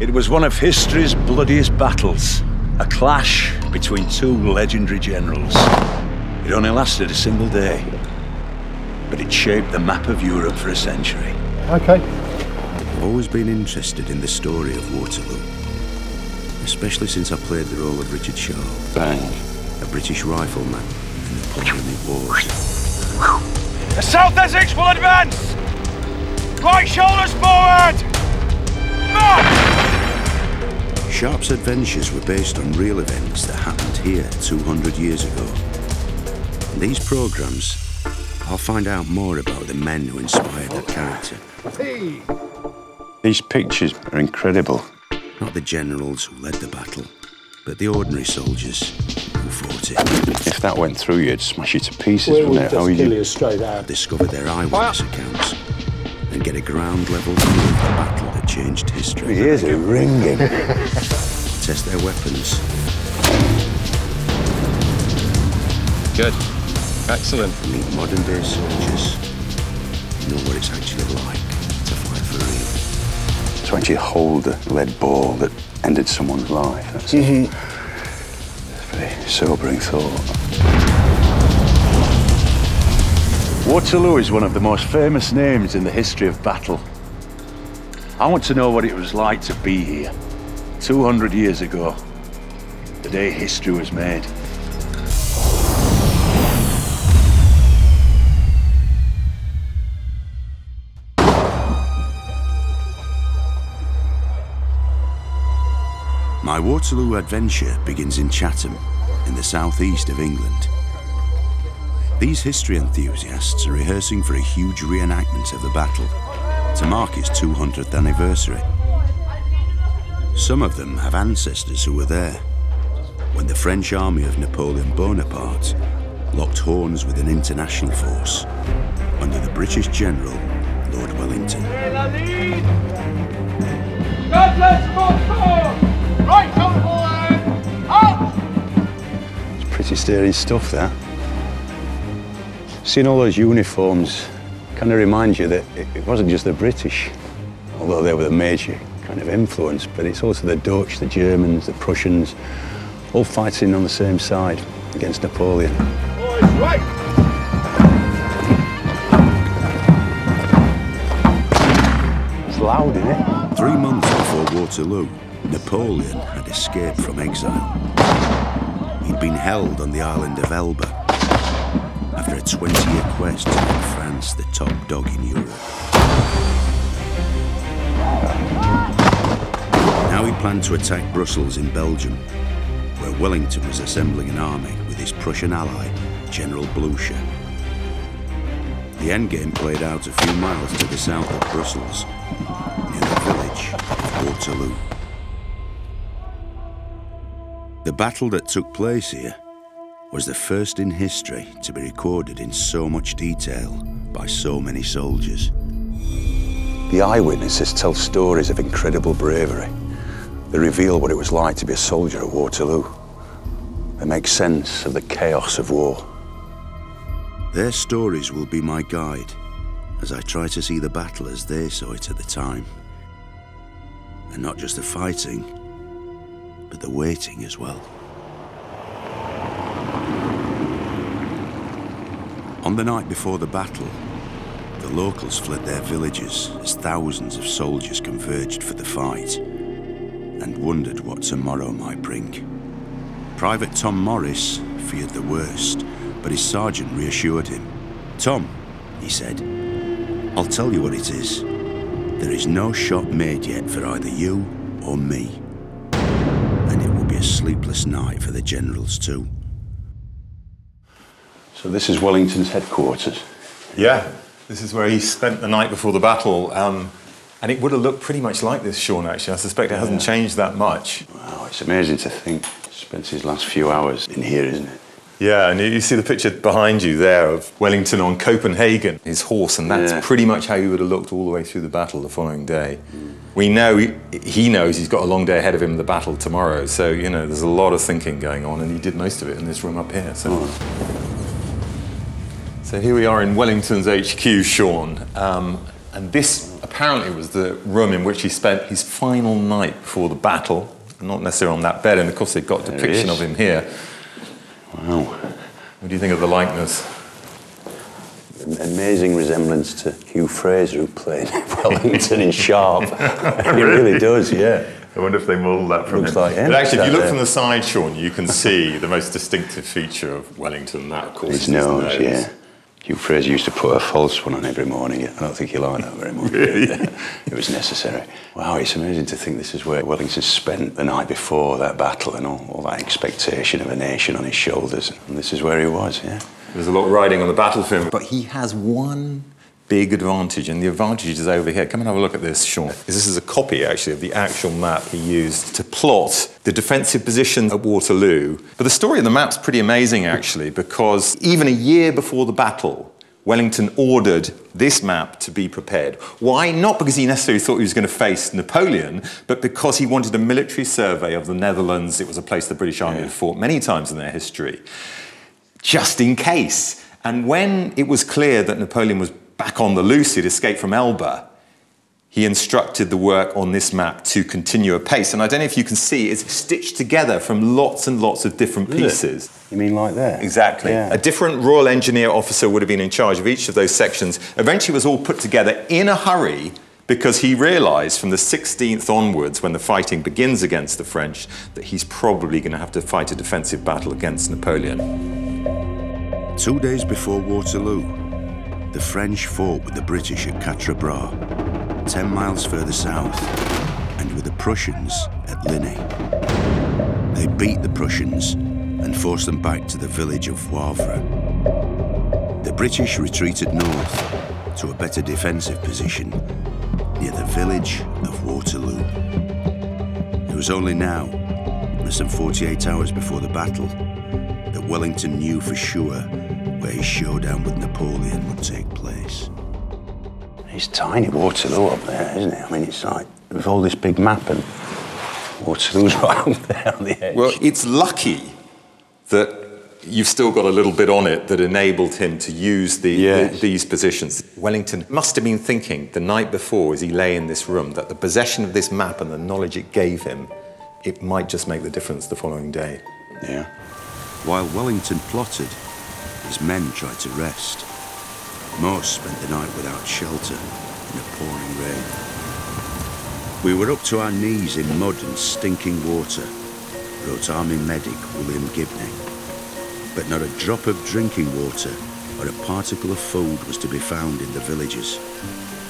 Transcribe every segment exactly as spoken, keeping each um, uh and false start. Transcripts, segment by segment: It was one of history's bloodiest battles, a clash between two legendary generals. It only lasted a single day, but it shaped the map of Europe for a century. Okay. I've always been interested in the story of Waterloo, especially since I played the role of Richard Shaw, Bang. a British rifleman in the Napoleonic Wars. The South Essex will advance! Right shoulders forward! Sharp's adventures were based on real events that happened here two hundred years ago. In these programmes, I'll find out more about the men who inspired that character. Hey. These pictures are incredible. Not the generals who led the battle, but the ordinary soldiers who fought it. If that went through you, it'd smash you to pieces, wouldn't it? How you straight out. Discover their eyewitness ah. accounts and get a ground-level view of the battle that changed history. It is a ringing. Test their weapons. Good. Excellent. Meet modern-day soldiers. Know what it's actually like to fight for real. To actually hold a lead ball that ended someone's life. That's mm-hmm. a very sobering thought. Waterloo is one of the most famous names in the history of battle. I want to know what it was like to be here two hundred years ago, the day history was made. My Waterloo adventure begins in Chatham, in the southeast of England. These history enthusiasts are rehearsing for a huge reenactment of the battle to mark its two hundredth anniversary. Some of them have ancestors who were there when the French army of Napoleon Bonaparte locked horns with an international force under the British general, Lord Wellington. It's pretty stirring stuff there. Seeing all those uniforms kind of reminds you that it wasn't just the British, although they were the major kind of influence, but it's also the Dutch, the Germans, the Prussians, all fighting on the same side against Napoleon. Boys, right. It's loud, isn't it? Three months before Waterloo, Napoleon had escaped from exile. He'd been held on the island of Elba after a twenty-year quest to make France the top dog in Europe. Now he planned to attack Brussels in Belgium, where Wellington was assembling an army with his Prussian ally, General Blucher. The endgame played out a few miles to the south of Brussels, near the village of Waterloo. The battle that took place here was the first in history to be recorded in so much detail by so many soldiers. The eyewitnesses tell stories of incredible bravery. They reveal what it was like to be a soldier at Waterloo. They make sense of the chaos of war. Their stories will be my guide as I try to see the battle as they saw it at the time. And not just the fighting, but the waiting as well. On the night before the battle, the locals fled their villages as thousands of soldiers converged for the fight and wondered what tomorrow might bring. Private Tom Morris feared the worst, but his sergeant reassured him. "Tom," he said, "I'll tell you what it is. There is no shot made yet for either you or me." And it will be a sleepless night for the generals too. So this is Wellington's headquarters? Yeah. This is where he spent the night before the battle, um, and it would have looked pretty much like this, Sean, actually. I suspect it hasn't yeah. changed that much. Wow, it's amazing to think he spent his last few hours in here, isn't it? Yeah, and you see the picture behind you there of Wellington on Copenhagen, his horse, and that's yeah. pretty much how he would have looked all the way through the battle the following day. Mm. We know, he, he knows he's got a long day ahead of him in the battle tomorrow, so, you know, there's a lot of thinking going on, and he did most of it in this room up here, so... Oh. So here we are in Wellington's H Q, Sean, um, And this apparently was the room in which he spent his final night before the battle. Not necessarily on that bed, and of course they've got a depiction of him here. Wow. What do you think of the likeness? Amazing resemblance to Hugh Fraser, who played Wellington in Sharp. He really does, yeah. I wonder if they modelled that from Looks him. Like him. But actually, if you look there. from the side, Sean, you can see the most distinctive feature of Wellington, that, of course, his nose, his nose. Yeah. Hugh Fraser used to put a false one on every morning. I don't think he liked that very much. Really? It was necessary. Wow, it's amazing to think this is where Wellington spent the night before that battle and all, all that expectation of a nation on his shoulders. And this is where he was, yeah. There's a lot riding on the battlefield. But he has one big advantage, and the advantage is over here. Come and have a look at this, Sean. This is a copy, actually, of the actual map he used to plot the defensive position at Waterloo. But the story of the map's pretty amazing, actually, because even a year before the battle, Wellington ordered this map to be prepared. Why? Not because he necessarily thought he was going to face Napoleon, but because he wanted a military survey of the Netherlands. It was a place the British Army yeah. had fought many times in their history, just in case. And when it was clear that Napoleon was back on the loose, he'd escaped from Elba, he instructed the work on this map to continue apace. And I don't know if you can see, it's stitched together from lots and lots of different pieces. You mean like that? Exactly. Yeah. A different Royal Engineer officer would have been in charge of each of those sections. Eventually it was all put together in a hurry because he realised from the sixteenth onwards, when the fighting begins against the French, that he's probably going to have to fight a defensive battle against Napoleon. Two days before Waterloo, the French fought with the British at Quatre Bras, ten miles further south, and with the Prussians at Ligny. They beat the Prussians and forced them back to the village of Wavre. The British retreated north to a better defensive position near the village of Waterloo. It was only now, less than forty-eight hours before the battle, that Wellington knew for sure where his showdown with Napoleon would take place. It's tiny Waterloo up there, isn't it? I mean, it's like, with all this big map and Waterloo's right up there on the edge. Well, it's lucky that you've still got a little bit on it that enabled him to use the, yes. the, these positions. Wellington must have been thinking the night before as he lay in this room that the possession of this map and the knowledge it gave him, it might just make the difference the following day. Yeah. While Wellington plotted, his men tried to rest. Most spent the night without shelter in the pouring rain. "We were up to our knees in mud and stinking water," wrote Army medic William Gibney, "but not a drop of drinking water or a particle of food was to be found in the villages.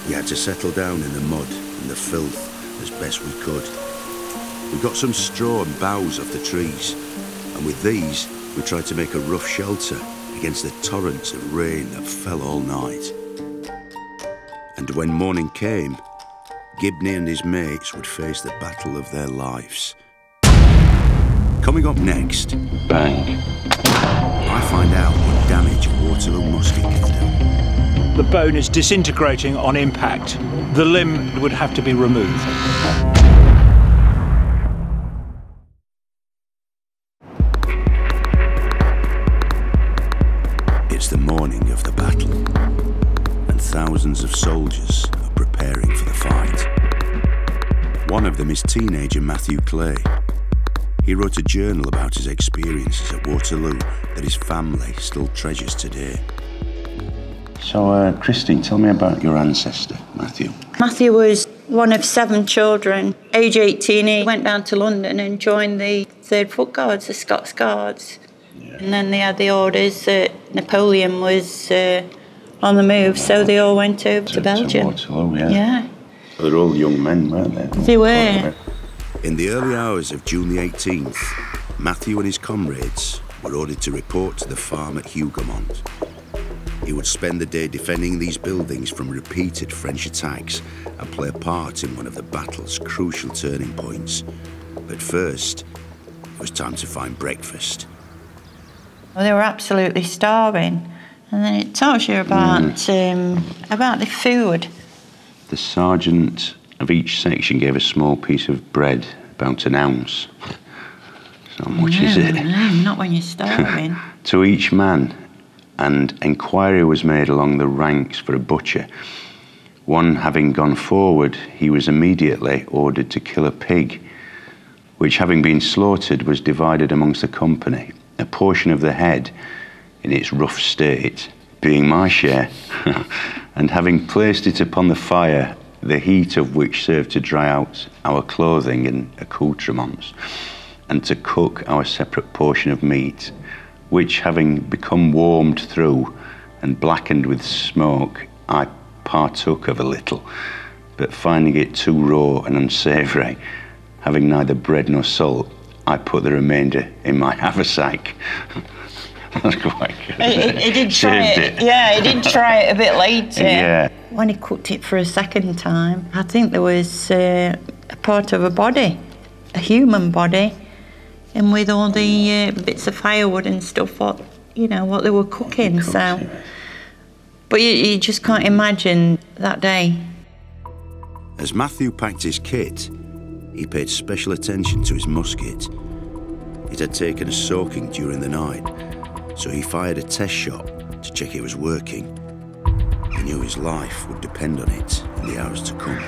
We had to settle down in the mud and the filth as best we could. We got some straw and boughs off the trees, and with these we tried to make a rough shelter against the torrents of rain that fell all night." And when morning came, Gibney and his mates would face the battle of their lives. Coming up next, bang, I find out what damage Waterloo musket can do. The bone is disintegrating on impact. The limb would have to be removed. Morning of the battle, and thousands of soldiers are preparing for the fight. One of them is teenager Matthew Clay. He wrote a journal about his experiences at Waterloo that his family still treasures today. So, uh, Christine, tell me about your ancestor, Matthew. Matthew was one of seven children. Age eighteen, he went down to London and joined the third Foot Guards, the Scots Guards. Yeah. And then they had the orders that Napoleon was uh, on the move, so they all went over to, to Belgium. To Waterloo, yeah. yeah. So they're all young men, weren't they? They were. In the early hours of June the eighteenth, Matthew and his comrades were ordered to report to the farm at Hougoumont. He would spend the day defending these buildings from repeated French attacks and play a part in one of the battle's crucial turning points. But first, it was time to find breakfast. Well, they were absolutely starving, and then it tells you about mm. um, about the food. The sergeant of each section gave a small piece of bread, about an ounce. So much no, is it? No, not when you're starving. To each man, and inquiry was made along the ranks for a butcher. One having gone forward, he was immediately ordered to kill a pig, which having been slaughtered was divided amongst the company, a portion of the head in its rough state being my share, and having placed it upon the fire, the heat of which served to dry out our clothing and accoutrements, and to cook our separate portion of meat, which having become warmed through and blackened with smoke, I partook of a little, but finding it too raw and unsavoury, having neither bread nor salt, I put the remainder in my haversack. That's quite good. He did try it. it. Yeah, he did try it a bit later. Yeah. When he cooked it for a second time, I think there was uh, a part of a body, a human body, and with all the uh, bits of firewood and stuff, what you know, what they were cooking. Cooked, so, yeah. But you, you just can't imagine that day. As Matthew packed his kit, he paid special attention to his musket. It had taken a soaking during the night, so he fired a test shot to check it was working. He knew his life would depend on it in the hours to come.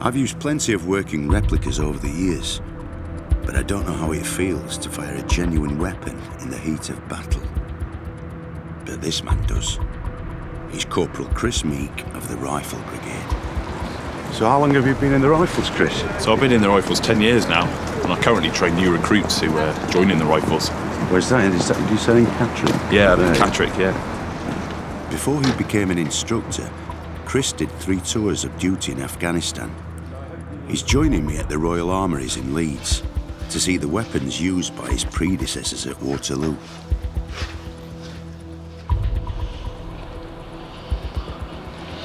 I've used plenty of working replicas over the years, but I don't know how it feels to fire a genuine weapon in the heat of battle. But this man does. He's Corporal Chris Meek of the Rifle Brigade. So how long have you been in the Rifles, Chris? So I've been in the Rifles ten years now, and I currently train new recruits who are uh, joining the Rifles. Where's that? Is that, do you sell in Catterick? Yeah, in Catterick, yeah. Before he became an instructor, Chris did three tours of duty in Afghanistan. He's joining me at the Royal Armouries in Leeds to see the weapons used by his predecessors at Waterloo.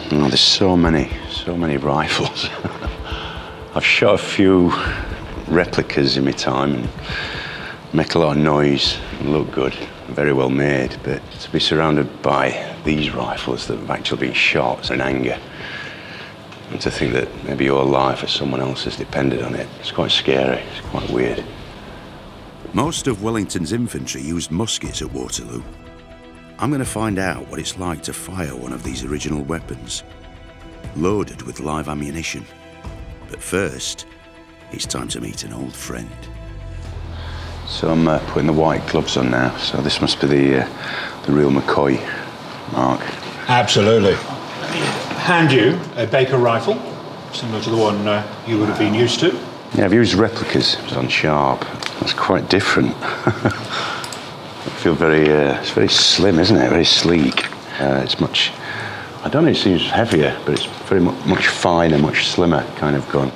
Oh, there's so many, so many rifles. I've shot a few replicas in my time and make a lot of noise and look good, very well made, but to be surrounded by these rifles that have actually been shot is an anger. And to think that maybe your life or someone else has depended on it, it's quite scary, it's quite weird. Most of Wellington's infantry used muskets at Waterloo. I'm going to find out what it's like to fire one of these original weapons, loaded with live ammunition. But first, it's time to meet an old friend. So I'm uh, putting the white gloves on now, so this must be the, uh, the real McCoy, Mark. Absolutely. Let me hand you a Baker rifle, similar to the one uh, you would have been used to. Yeah, I've used replicas, it's on sharp. That's quite different. I feel very, uh, it's very slim, isn't it? Very sleek. Uh, it's much, I don't know, it seems heavier, but it's very mu much finer, much slimmer kind of gun.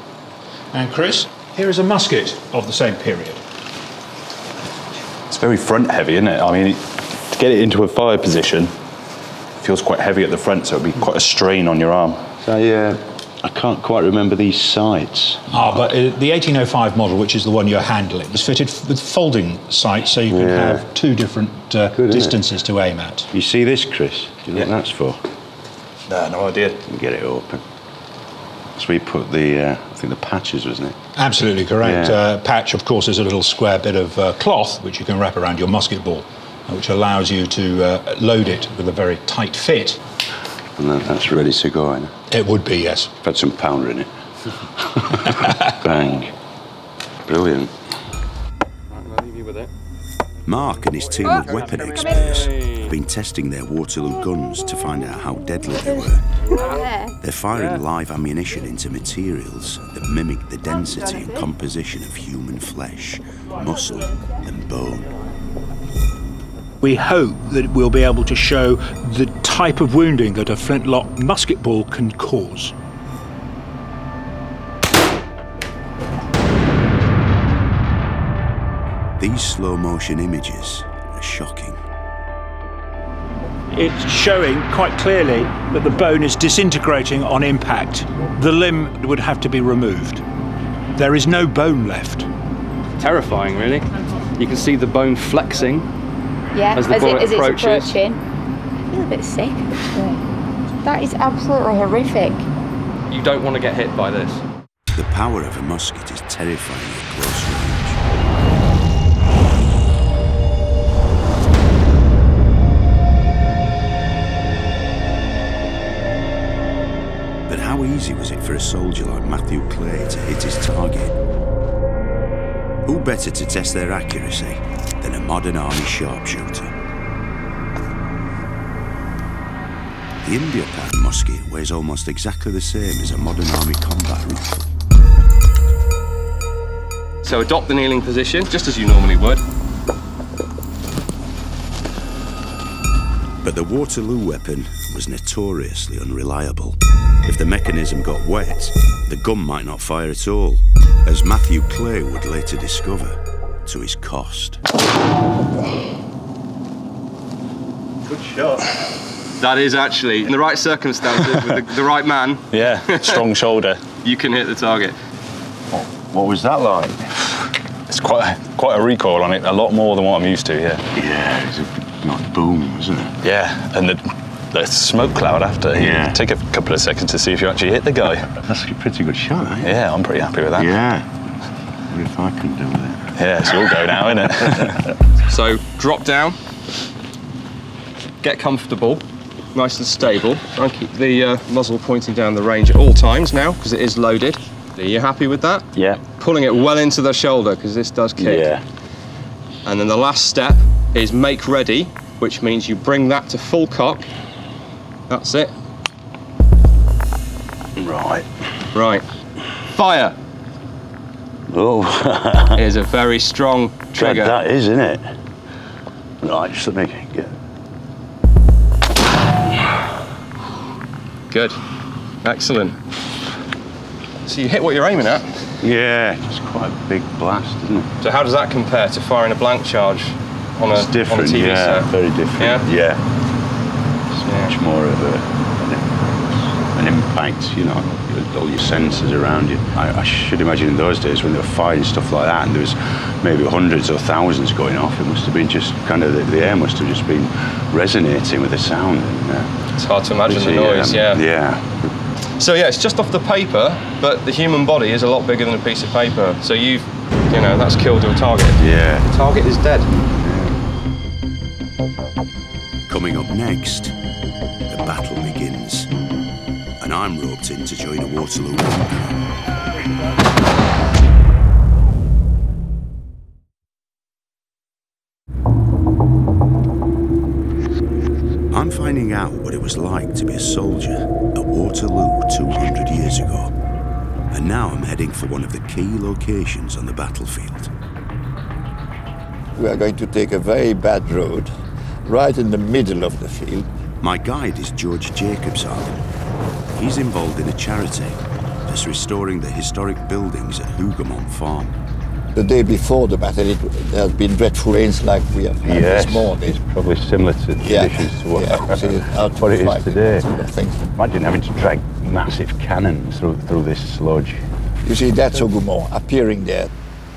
And Chris, here is a musket of the same period. It's very front heavy, isn't it? I mean, to get it into a fire position, it feels quite heavy at the front, so it'd be quite a strain on your arm. So, yeah, I can't quite remember these sights. Ah, but uh, the eighteen oh five model, which is the one you're handling, is fitted with folding sights, so you can yeah. have two different uh, Good, distances to aim at. You see this, Chris? Do you know yeah. what that's for? No, no idea. Get it open. So we put the, uh, I think the patches, wasn't it? Absolutely correct. Yeah. Uh, patch, of course, is a little square bit of uh, cloth which you can wrap around your musket ball, which allows you to uh, load it with a very tight fit. And that, that's ready to go, isn't it? It would be, yes. I've had some powder in it. Bang. Brilliant. I'll leave you with it. Mark and his team of weapon experts have been testing their Waterloo guns to find out how deadly they were. They're firing live ammunition into materials that mimic the density and composition of human flesh, muscle and bone. We hope that we'll be able to show the type of wounding that a flintlock musket ball can cause. These slow-motion images are shocking. It's showing quite clearly that the bone is disintegrating on impact. The limb would have to be removed. There is no bone left. Terrifying, really. You can see the bone flexing yeah, as the as bullet it, as approaches. It's approaching. I feel a bit sick, actually. That is absolutely horrific. You don't want to get hit by this. The power of a musket is terrifying at close range. How easy was it for a soldier like Matthew Clay to hit his target? Who better to test their accuracy than a modern army sharpshooter? The Imbiopad musket weighs almost exactly the same as a modern army combat rifle. So adopt the kneeling position, just as you normally would. But the Waterloo weapon was notoriously unreliable. If the mechanism got wet, the gun might not fire at all, as Matthew Clay would later discover, to his cost. Good shot. That is actually, in the right circumstances, with the, the right man. Yeah, strong shoulder. You can hit the target. What was that like? It's quite a, quite a recoil on it, a lot more than what I'm used to, yeah. Yeah, it's a nice boom, isn't it? Yeah, and the, the smoke cloud after. Yeah. You take a couple of seconds to see if you actually hit the guy. That's a pretty good shot, eh? Yeah, I'm pretty happy with that. Yeah. What if I can do that? Yeah, it's your go now, isn't it? So, drop down, get comfortable, nice and stable. Try and keep the uh, muzzle pointing down the range at all times now, because it is loaded. Are you happy with that? Yeah. Pulling it well into the shoulder, because this does kick. Yeah. And then the last step is make ready, which means you bring that to full cock. That's it. Right. Right. Fire. Oh. It is a very strong trigger. That, that is, isn't it? Right, just let me get... Good. Excellent. So you hit what you're aiming at? Yeah, it's quite a big blast, isn't it? So how does that compare to firing a blank charge on a, it's different, on a T V yeah, set? Very different, yeah. yeah. It's yeah. much more of a, an impact, you know, with all your senses around you. I, I should imagine in those days when they were firing stuff like that and there was maybe hundreds or thousands going off, it must have been just kind of, the, the air must have just been resonating with the sound. And, uh, it's hard to imagine the noise, um, yeah. Yeah. So yeah, it's just off the paper, but the human body is a lot bigger than a piece of paper. So you've, you know, that's killed your target. Yeah. The target is dead. Coming up next, the battle begins. And I'm roped in to join a Waterloo War. I'm finding out what it was like to be a soldier at Waterloo two hundred years ago. And now I'm heading for one of the key locations on the battlefield. We are going to take a very bad road, right in the middle of the field. My guide is George Jacobsarden. He's involved in a charity that's restoring the historic buildings at Hougoumont Farm. The day before the battle, it, there has been dreadful rains like we have had yes, this morning. It's probably similar to yeah, conditions to what, yeah, so what it is today. Sort of Imagine having to drag massive cannons through, through this sludge. You see, that's Hougoumont appearing there.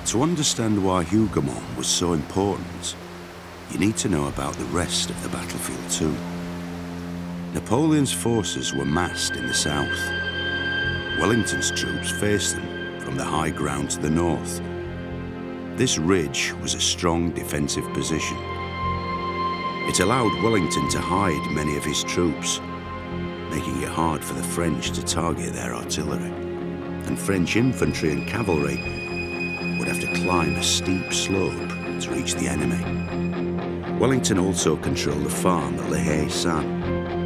To understand why Hougoumont was so important, you need to know about the rest of the battlefield too. Napoleon's forces were massed in the south. Wellington's troops faced them from the high ground to the north. This ridge was a strong defensive position. It allowed Wellington to hide many of his troops, making it hard for the French to target their artillery. And French infantry and cavalry would have to climb a steep slope to reach the enemy. Wellington also controlled the farm at La Haye Sainte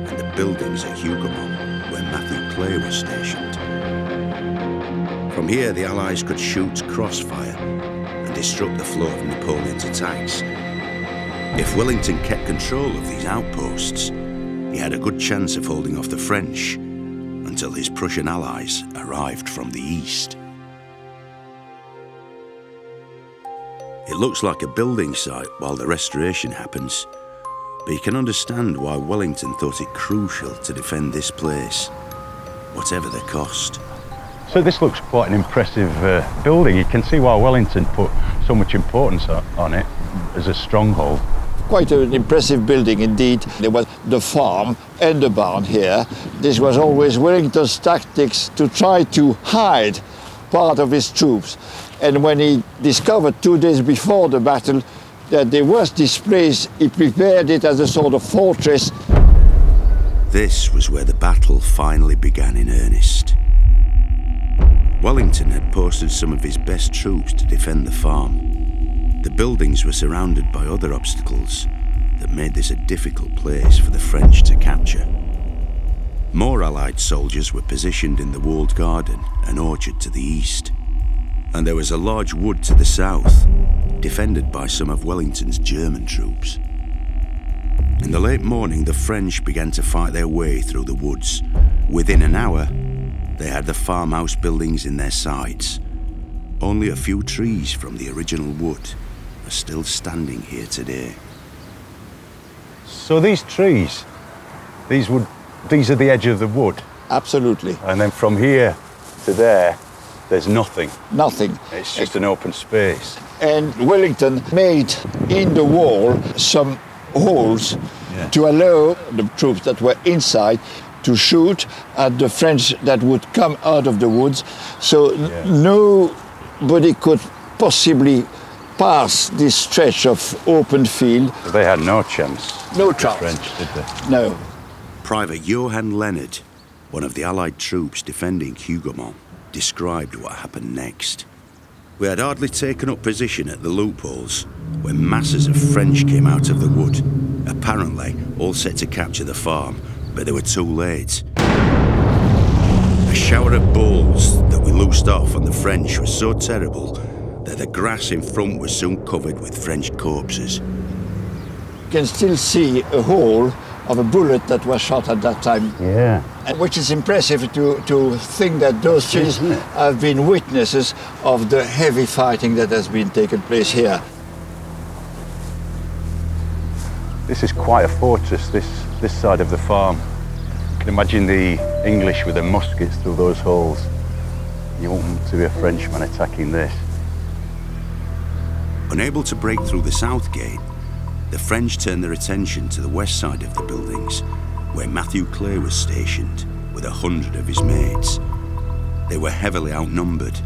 and the buildings at Hougoumont, where Matthew Clay was stationed. From here, the Allies could shoot crossfire disrupt the flow of Napoleon's attacks. If Wellington kept control of these outposts, he had a good chance of holding off the French until his Prussian allies arrived from the east. It looks like a building site while the restoration happens, but you can understand why Wellington thought it crucial to defend this place, whatever the cost. So this looks quite an impressive uh, building. You can see why Wellington put so much importance on it as a stronghold. Quite an impressive building indeed. There was the farm and the barn here. This was always Wellington's tactics to try to hide part of his troops. And when he discovered two days before the battle that they were displaced, he prepared it as a sort of fortress. This was where the battle finally began in earnest. Wellington had posted some of his best troops to defend the farm. The buildings were surrounded by other obstacles that made this a difficult place for the French to capture. More Allied soldiers were positioned in the walled garden and orchard to the east, and there was a large wood to the south, defended by some of Wellington's German troops. In the late morning, the French began to fight their way through the woods. Within an hour, they had the farmhouse buildings in their sights. Only a few trees from the original wood are still standing here today. So these trees, these would, these are the edge of the wood? Absolutely. And then from here to there, there's nothing. Nothing. It's just an open space. And Wellington made in the wall some holes, yeah, to allow the troops that were inside to shoot at the French that would come out of the woods. So yeah, nobody could possibly pass this stretch of open field. They had no chance. No chance. The French, did they? No. Private Johann Leonard, one of the Allied troops defending Hougoumont, described what happened next. We had hardly taken up position at the loopholes when masses of French came out of the wood, apparently all set to capture the farm, but they were too late. A shower of balls that we loosed off on the French was so terrible that the grass in front was soon covered with French corpses. You can still see a hole of a bullet that was shot at that time. Yeah. And which is impressive to, to think that those trees have been witnesses of the heavy fighting that has been taking place here. This is quite a fortress, this, this side of the farm. You can imagine the English with their muskets through those holes. You want them to be a Frenchman attacking this. Unable to break through the south gate, the French turned their attention to the west side of the buildings, where Matthew Clay was stationed with a hundred of his mates. They were heavily outnumbered,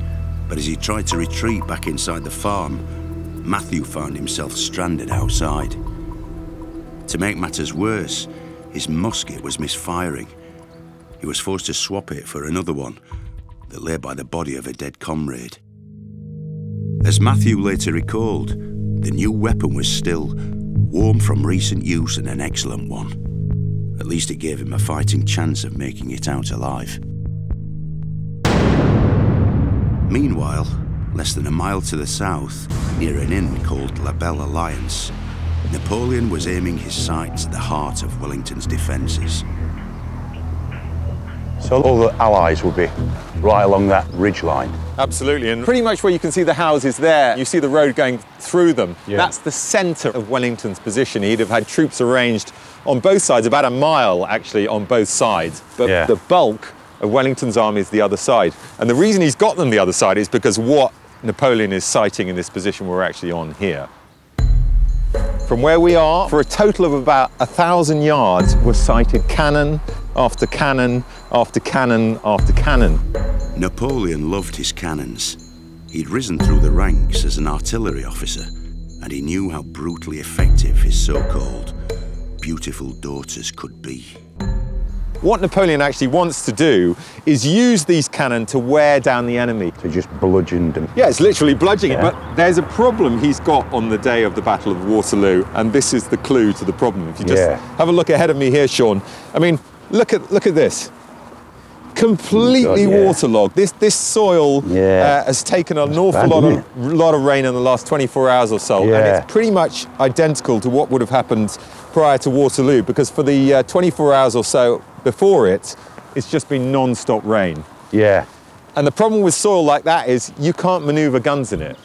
but as he tried to retreat back inside the farm, Matthew found himself stranded outside. To make matters worse, his musket was misfiring. He was forced to swap it for another one that lay by the body of a dead comrade. As Matthew later recalled, the new weapon was still warm from recent use and an excellent one. At least it gave him a fighting chance of making it out alive. Meanwhile, less than a mile to the south, near an inn called La Belle Alliance, Napoleon was aiming his sights at the heart of Wellington's defences. So all the Allies will be right along that ridge line. Absolutely, and pretty much where you can see the houses there, you see the road going through them. Yeah. That's the centre of Wellington's position. He'd have had troops arranged on both sides, about a mile actually on both sides. But yeah, the bulk of Wellington's army is the other side. And the reason he's got them the other side is because what Napoleon is sighting in this position we're actually on here. From where we are, for a total of about a thousand yards, were sighted cannon after cannon after cannon after cannon. Napoleon loved his cannons. He'd risen through the ranks as an artillery officer, and he knew how brutally effective his so-called beautiful daughters could be. What Napoleon actually wants to do is use these cannon to wear down the enemy. To just bludgeon them. Yeah, it's literally bludgeoning, yeah. But there's a problem he's got on the day of the Battle of Waterloo, and this is the clue to the problem. If you just yeah. have a look ahead of me here, Sean. I mean, look at look at this. Completely oh God, yeah. waterlogged. This this soil yeah. uh, has taken an That's awful bad, lot of lot of rain in the last twenty-four hours or so, yeah. and it's pretty much identical to what would have happened prior to Waterloo, because for the uh, twenty-four hours or so before it, it's just been non-stop rain. Yeah. And the problem with soil like that is you can't manoeuvre guns in it.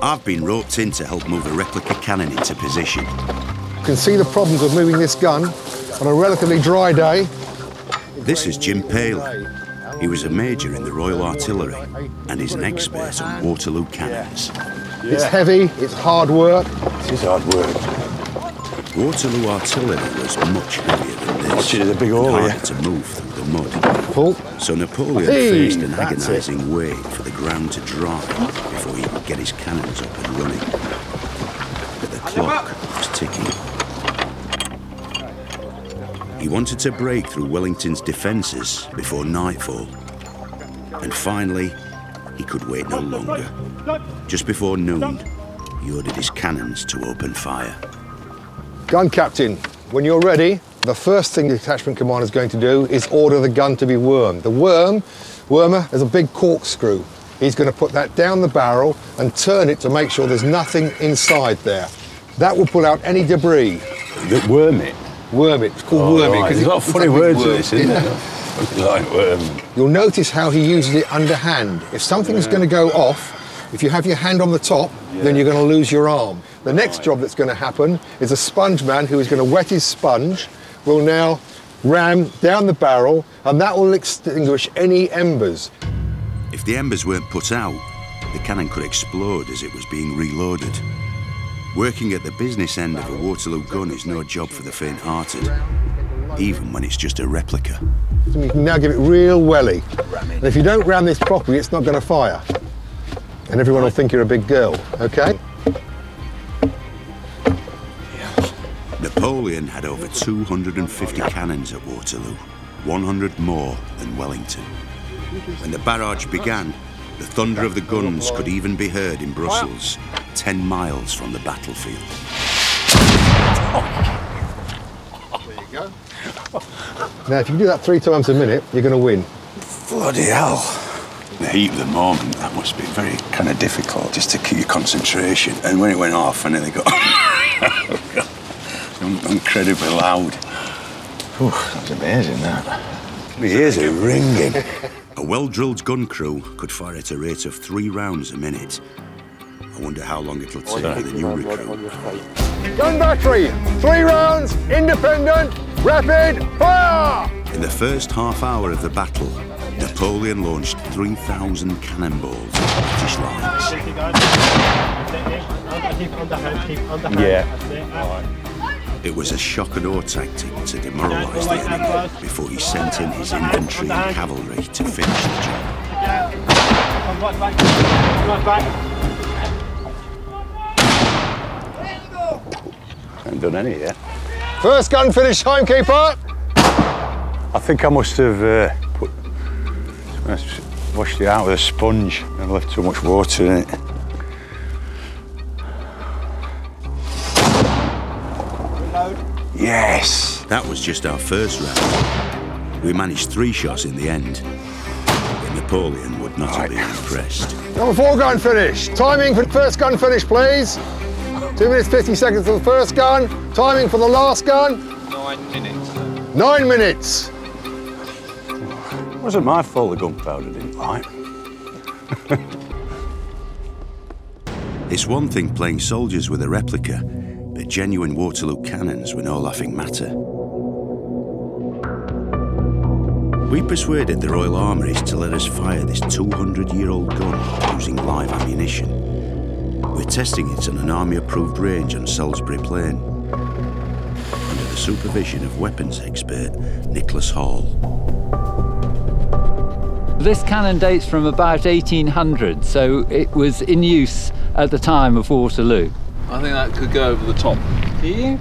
I've been roped in to help move a replica cannon into position. You can see the problems of moving this gun on a relatively dry day. This is Jim Paley. He was a major in the Royal Artillery and is an expert on Waterloo cannons. Yeah. It's heavy, it's hard work. This is hard work. Waterloo Artillery was much heavier than this. Watch it, it's a big hole, yeah. to move through the mud. Pull. So Napoleon hey, faced an agonising wait for the ground to dry before he could get his cannons up and running. But the clock was ticking. He wanted to break through Wellington's defences before nightfall. And finally, he could wait no longer. Just before noon, he ordered his cannons to open fire. Gun captain, when you're ready, the first thing the detachment commander is going to do is order the gun to be wormed. The worm, wormer, is a big corkscrew. He's going to put that down the barrel and turn it to make sure there's nothing inside there. That will pull out any debris. The worm it? Worm it. It's called oh, worm right. it. There's a lot of funny words in this, isn't there? Like worm. You'll notice how he uses it underhand. If something's yeah. going to go off, if you have your hand on the top, yeah. then you're going to lose your arm. The next right. job that's going to happen is a sponge man who is going to wet his sponge will now ram down the barrel, and that will extinguish any embers. If the embers weren't put out, the cannon could explode as it was being reloaded. Working at the business end of a Waterloo gun is no job for the faint-hearted, even when it's just a replica. You can now give it real welly. And if you don't ram this properly, it's not going to fire. And everyone will think you're a big girl, OK? Napoleon had over two hundred fifty cannons at Waterloo, one hundred more than Wellington. When the barrage began, the thunder of the guns could even be heard in Brussels, ten miles from the battlefield. There you go. Now, if you do that three times a minute, you're going to win. Bloody hell. The heat of the moment, that must be very kind of difficult, just to keep your concentration. And when it went off, I nearly got incredibly loud. Whew, that was amazing, that. My ears are ringing. A well-drilled gun crew could fire at a rate of three rounds a minute. I wonder how long it'll take for the new recruit. Gun battery, three rounds, independent, rapid fire! In the first half hour of the battle, Napoleon launched three thousand cannonballs at British lines. Yeah. It was a shock and awe tactic to demoralise the enemy before he sent in his infantry and cavalry to finish the job. Haven't done any yet. First gun finished, timekeeper! I think I must have uh, put, washed it out with a sponge and left too much water in it. Yes! That was just our first round. We managed three shots in the end. But Napoleon would not right. have been impressed. Number four gun finish. Timing for the first gun finish, please. Two minutes, fifty seconds for the first gun. Timing for the last gun. Nine minutes. Nine minutes. It wasn't my fault the gunpowder didn't light. It's one thing playing soldiers with a replica. The genuine Waterloo cannons were no laughing matter. We persuaded the Royal Armouries to let us fire this two hundred year old gun using live ammunition. We're testing it on an army-approved range on Salisbury Plain, under the supervision of weapons expert Nicholas Hall. This cannon dates from about eighteen hundred, so it was in use at the time of Waterloo. I think that could go over the top.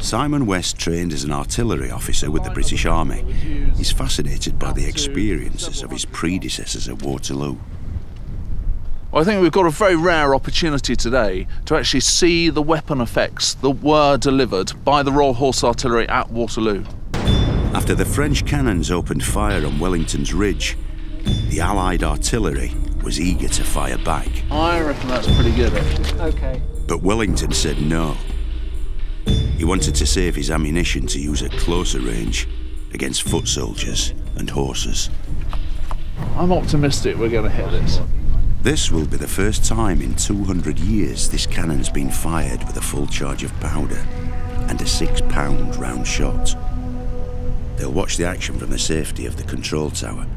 Simon West trained as an artillery officer with the British Army. He's fascinated by the experiences of his predecessors at Waterloo. Well, I think we've got a very rare opportunity today to actually see the weapon effects that were delivered by the Royal Horse Artillery at Waterloo. After the French cannons opened fire on Wellington's Ridge, the Allied artillery was eager to fire back. I reckon that's pretty good, actually. OK. But Wellington said no. He wanted to save his ammunition to use at closer range against foot soldiers and horses. I'm optimistic we're going to hit this. This will be the first time in two hundred years this cannon's been fired with a full charge of powder and a six pound round shot. They'll watch the action from the safety of the control tower,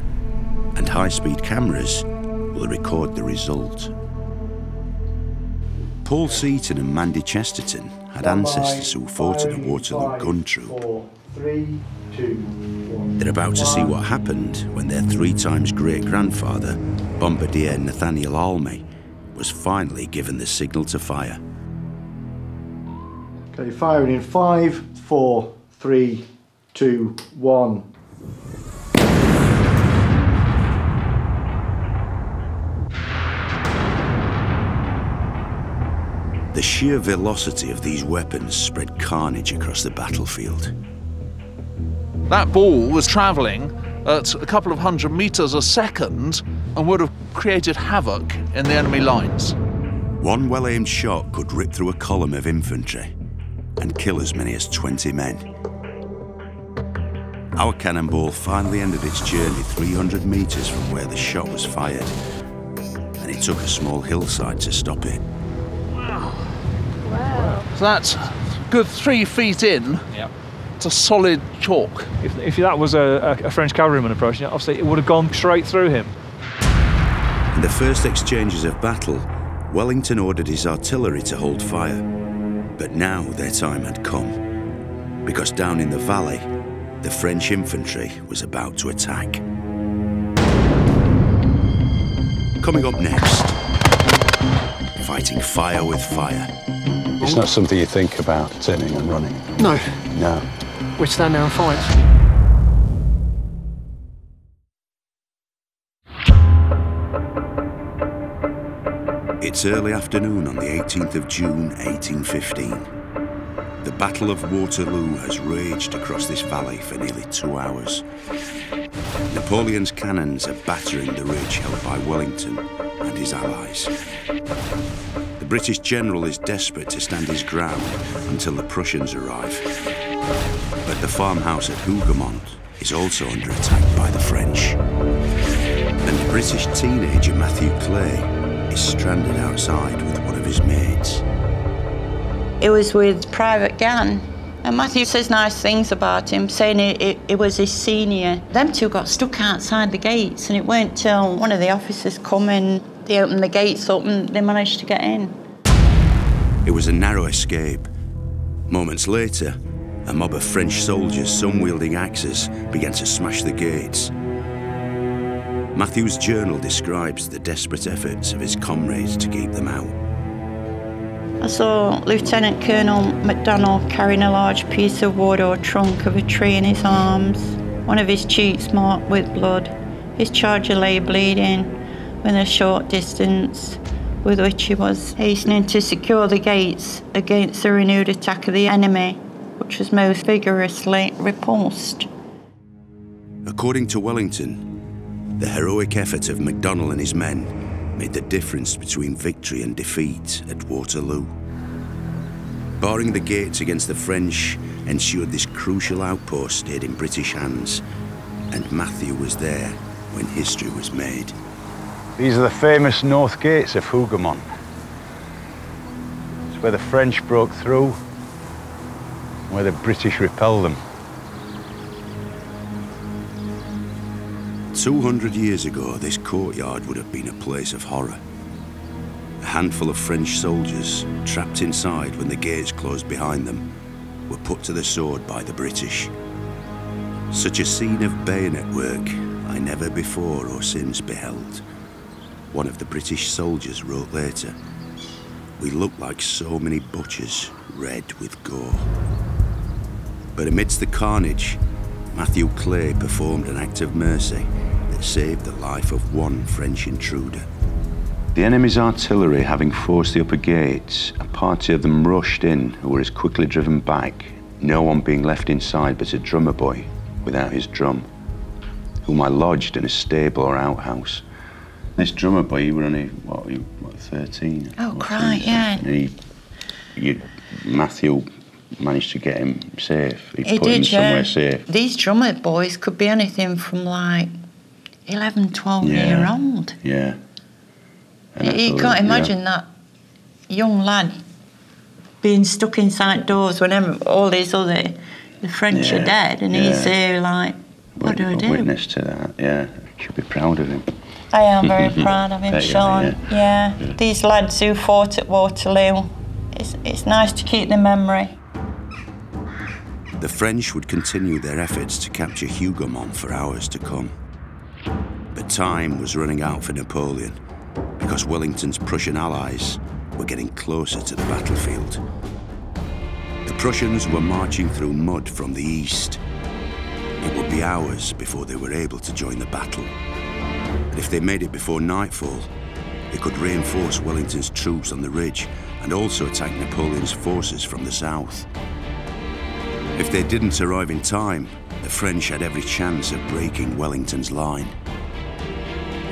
and high-speed cameras will record the result. Paul Seaton and Mandy Chesterton had ancestors who fought in a Waterloo gun troop. They're about to see what happened when their three times great-grandfather, Bombardier Nathaniel Almey, was finally given the signal to fire. OK, firing in five, four, three, two, one. The sheer velocity of these weapons spread carnage across the battlefield. That ball was travelling at a couple of hundred metres a second and would have created havoc in the enemy lines. One well-aimed shot could rip through a column of infantry and kill as many as twenty men. Our cannonball finally ended its journey three hundred metres from where the shot was fired, and it took a small hillside to stop it. Wow. Wow. So that's good three feet in. Yep. It's a solid chalk. If, if that was a, a French cavalryman approaching, obviously it would have gone straight through him. In the first exchanges of battle, Wellington ordered his artillery to hold fire. But now their time had come, because down in the valley, the French infantry was about to attack. Coming up next, fighting fire with fire. It's not something you think about, turning and running. No. No. We stand there and fight. It's early afternoon on the eighteenth of June, eighteen fifteen. The Battle of Waterloo has raged across this valley for nearly two hours. Napoleon's cannons are battering the ridge held by Wellington and his allies. The British general is desperate to stand his ground until the Prussians arrive. But the farmhouse at Hougoumont is also under attack by the French. And British teenager Matthew Clay is stranded outside with one of his mates. It was with Private Gann, and Matthew says nice things about him, saying it, it, it was his senior. Them two got stuck outside the gates, and it weren't till one of the officers come in, they opened the gates up and they managed to get in. It was a narrow escape. Moments later, a mob of French soldiers, some wielding axes, began to smash the gates. Matthew's journal describes the desperate efforts of his comrades to keep them out. I saw Lieutenant Colonel MacDonald carrying a large piece of wood or trunk of a tree in his arms, one of his cheeks marked with blood. His charger lay bleeding within a short distance, with which he was hastening to secure the gates against the renewed attack of the enemy, which was most vigorously repulsed. According to Wellington, the heroic effort of MacDonald and his men made the difference between victory and defeat at Waterloo. Barring the gates against the French ensured this crucial outpost stayed in British hands, and Matthew was there when history was made. These are the famous north gates of Hougoumont. It's where the French broke through, where the British repelled them. two hundred years ago, this courtyard would have been a place of horror. A handful of French soldiers, trapped inside when the gates closed behind them, were put to the sword by the British. Such a scene of bayonet work I never before or since beheld. One of the British soldiers wrote later, "We looked like so many butchers, red with gore." But amidst the carnage, Matthew Clay performed an act of mercy that saved the life of one French intruder. The enemy's artillery having forced the upper gates, a party of them rushed in who were as quickly driven back, no one being left inside but a drummer boy without his drum, whom I lodged in a stable or outhouse. This drummer boy, you were only, what, you were thirteen? Oh, cry, yeah. And he, you, Matthew, managed to get him safe. He, he put did, him somewhere yeah. safe. These drummer boys could be anything from like eleven, twelve yeah. year old. Yeah. And you can't imagine yeah. that young lad being stuck inside doors when all these other, the French yeah. are dead, and yeah. he's there like, what Wit do I do? Witness to that, yeah. Should be proud of him. I am very proud of him, there Sean. Are, yeah. Yeah. yeah. These lads who fought at Waterloo, it's, it's nice to keep the memory. The French would continue their efforts to capture Hougoumont for hours to come. But time was running out for Napoleon, because Wellington's Prussian allies were getting closer to the battlefield. The Prussians were marching through mud from the east, It would be hours before they were able to join the battle. And if they made it before nightfall, it could reinforce Wellington's troops on the ridge and also attack Napoleon's forces from the south. If they didn't arrive in time, the French had every chance of breaking Wellington's line.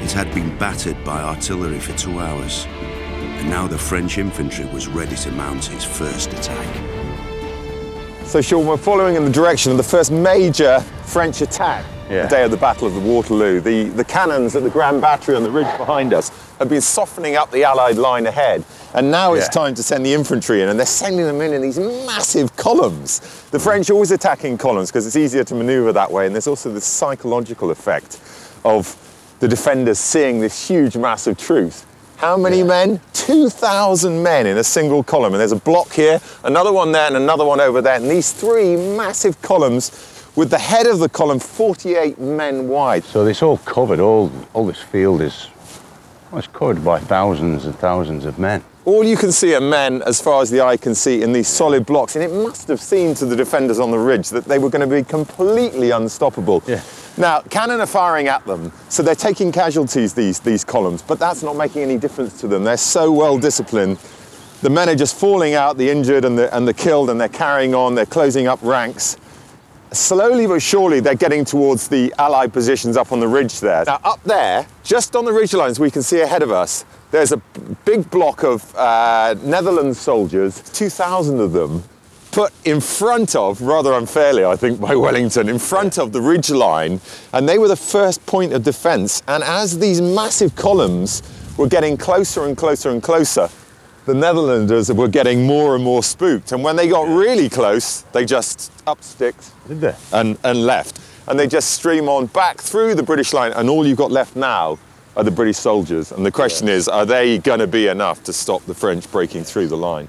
It had been battered by artillery for two hours, and now the French infantry was ready to mount its first attack. So, Sean, we're following in the direction of the first major French attack, yeah, the day of the Battle of the Waterloo. The, the cannons at the Grand Battery on the ridge behind us have been softening up the Allied line ahead, and now it's yeah. time to send the infantry in, and they're sending them in in these massive columns. The French always attack in columns because it's easier to manoeuvre that way, and there's also the psychological effect of the defenders seeing this huge mass of troops. How many yeah. men? two thousand men in a single column, and there's a block here, another one there, and another one over there, and these three massive columns with the head of the column forty-eight men wide. So this all covered, all, all this field is well, it's covered by thousands and thousands of men. All you can see are men, as far as the eye can see, in these solid blocks, and it must have seemed to the defenders on the ridge that they were going to be completely unstoppable. Yeah. Now, cannon are firing at them, so they're taking casualties, these, these columns, but that's not making any difference to them. They're so well disciplined. The men are just falling out, the injured and the, and the killed, and they're carrying on, they're closing up ranks. Slowly but surely, they're getting towards the Allied positions up on the ridge there. Now, up there, just on the ridge lines we can see ahead of us, there's a big block of uh, Netherlands soldiers, two thousand of them, put in front of, rather unfairly, I think, by Wellington, in front of the ridge line, and they were the first point of defence. And as these massive columns were getting closer and closer and closer, the Netherlanders were getting more and more spooked, and when they got really close, they just up sticked and, and left. And they just stream on back through the British line, and all you've got left now are the British soldiers. And the question yeah. is, are they going to be enough to stop the French breaking through the line?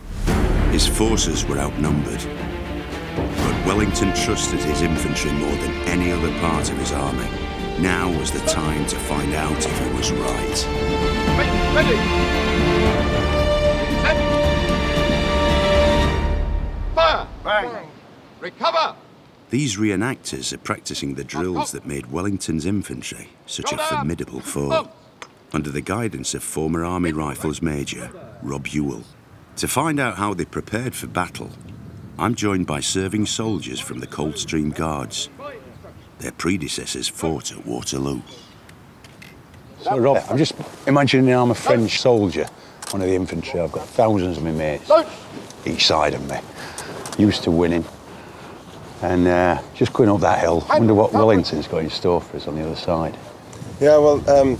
His forces were outnumbered, but Wellington trusted his infantry more than any other part of his army. Now was the time to find out if he was right. Ready! Ready. Fire! Bang! Recover! These reenactors are practicing the drills that made Wellington's infantry such a formidable foe, under the guidance of former Army Rifles Major Rob Ewell. To find out how they prepared for battle, I'm joined by serving soldiers from the Coldstream Guards. Their predecessors fought at Waterloo. So, Rob, I'm just imagining I'm a French soldier. One of the infantry, I've got thousands of my mates each side of me, used to winning, and uh, just going up that hill, I wonder what Wellington's got in store for us on the other side. Yeah, well, um,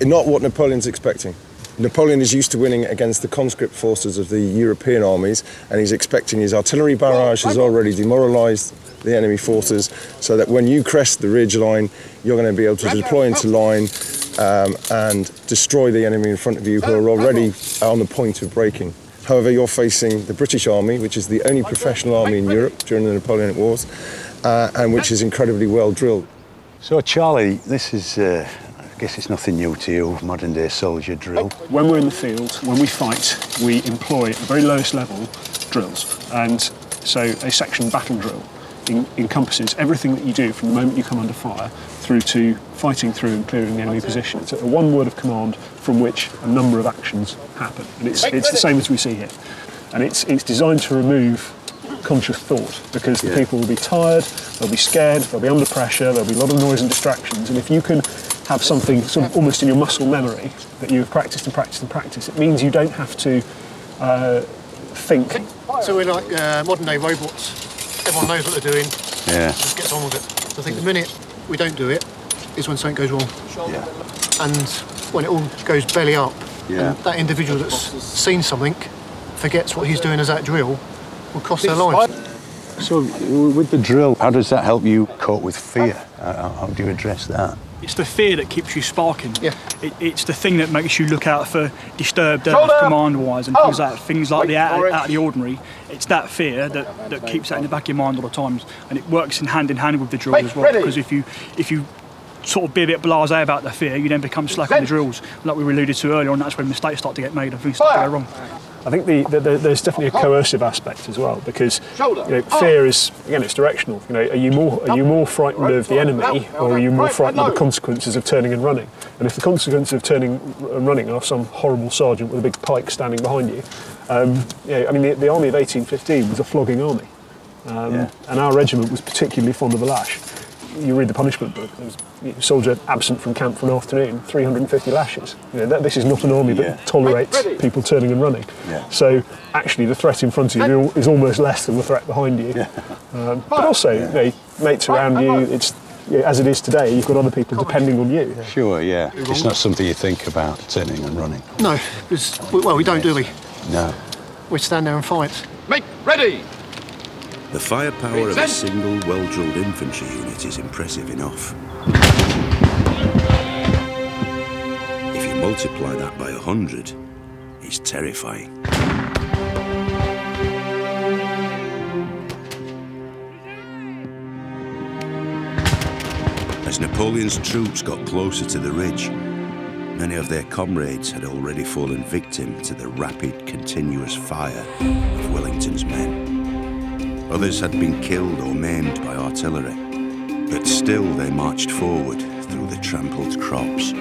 not what Napoleon's expecting. Napoleon is used to winning against the conscript forces of the European armies, and he's expecting his artillery barrage has already demoralised the enemy forces, so that when you crest the ridge line, you're going to be able to deploy into line Um, and destroy the enemy in front of you who are already on the point of breaking. However, you're facing the British Army, which is the only professional army in Europe during the Napoleonic Wars, uh, and which is incredibly well drilled. So, Charlie, this is, uh, I guess it's nothing new to you, modern-day soldier drill. When we're in the field, when we fight, we employ at the very lowest level drills. And so a section battle drill encompasses everything that you do from the moment you come under fire through to fighting through and clearing the enemy position. It's a one word of command from which a number of actions happen. And it's, it's the same as we see here. And it's, it's designed to remove conscious thought, because the yeah. people will be tired, they'll be scared, they'll be under pressure, there'll be a lot of noise and distractions. And if you can have something sort of almost in your muscle memory that you've practiced and practiced and practiced, it means you don't have to uh, think. So we're like uh, modern day robots. Everyone knows what they're doing, yeah. just gets on with it. So I think the minute we don't do it is when something goes wrong. Yeah. And when it all goes belly up, yeah. and that individual that's seen something forgets what he's doing as that drill, will cost their lives. So with the drill, how does that help you cope with fear? How, how do you address that? It's the fear that keeps you sparking. Yeah. It, it's the thing that makes you look out for disturbed uh, command-wise and oh. things like, things like the out, out of the ordinary. It's that fear that, that keeps that in the back of your mind all the time, and it works in hand in hand with the drill Wait, as well. Ready. Because if you if you sort of be a bit blasé about the fear, you then become slack on the drills, like we alluded to earlier on. That's when mistakes start to get made and things start to go wrong. I think the, the, the, there's definitely a coercive aspect as well, because you know, fear is, again, it's directional. You know, are you more are you more frightened of the enemy, or are you more frightened of the consequences of turning and running? And if the consequences of turning and running are some horrible sergeant with a big pike standing behind you, um, you know, I mean, the, the army of eighteen fifteen was a flogging army, um, yeah. and our regiment was particularly fond of the lash. You read the punishment book, there was a soldier absent from camp for an afternoon, three hundred and fifty lashes. You know, that, this is not an army that yeah. tolerates people turning and running. Yeah. So actually the threat in front of you is almost less than the threat behind you. Yeah. Um, but also, yeah. you know, mates around you, it's, you know, as it is today, you've got other people depending on you. Sure, yeah. It's not something you think about, turning and running. No, it's, well, we don't, do we? No. We stand there and fight. Make ready! The firepower of a single, well-drilled infantry unit is impressive enough. If you multiply that by a hundred, it's terrifying. As Napoleon's troops got closer to the ridge, many of their comrades had already fallen victim to the rapid, continuous fire of Wellington's men. Others had been killed or maimed by artillery, but still they marched forward through the trampled crops.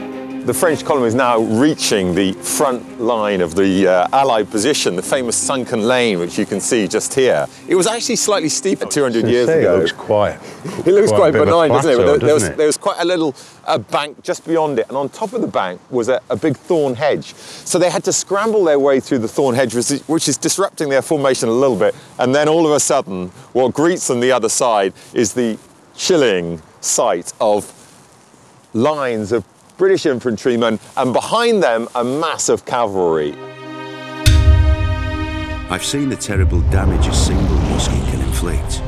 The French column is now reaching the front line of the uh, Allied position, the famous sunken lane, which you can see just here. It was actually slightly steeper two hundred years ago. It looks quiet. It looks quite, quite benign, plateau, doesn't it? But there, doesn't there, was, it? there was quite a little uh, bank just beyond it, and on top of the bank was a, a big thorn hedge. So they had to scramble their way through the thorn hedge, which is disrupting their formation a little bit. And then all of a sudden, what greets them the other side is the chilling sight of lines of British infantrymen, and behind them, a mass of cavalry. I've seen the terrible damage a single musket can inflict.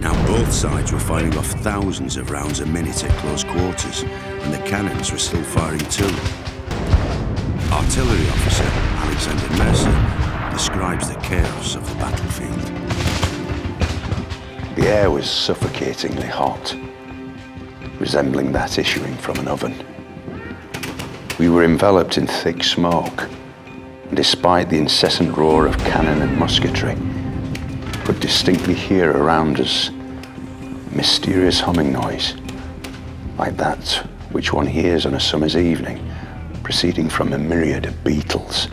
Now both sides were firing off thousands of rounds a minute at close quarters, and the cannons were still firing too. Artillery officer Alexander Mercer describes the chaos of the battlefield. The air was suffocatingly hot, resembling that issuing from an oven. We were enveloped in thick smoke, and despite the incessant roar of cannon and musketry, could distinctly hear around us a mysterious humming noise, like that which one hears on a summer's evening, proceeding from a myriad of beetles.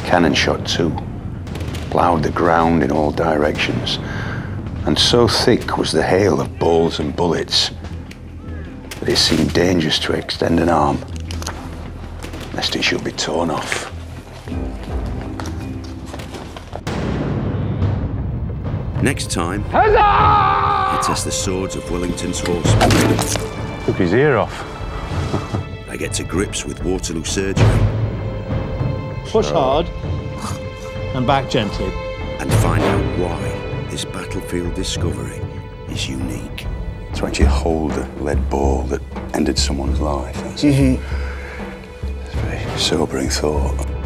Cannon shot too, ploughed the ground in all directions, and so thick was the hail of balls and bullets, but it seemed dangerous to extend an arm, lest it should be torn off. Next time, huzzah! I test the swords of Wellington's horsemen. Took his ear off. I get to grips with Waterloo surgery. Push so. hard and back gently. And find out why this battlefield discovery is unique. To actually hold a lead ball that ended someone's life. That's mm-hmm. a very sobering thought.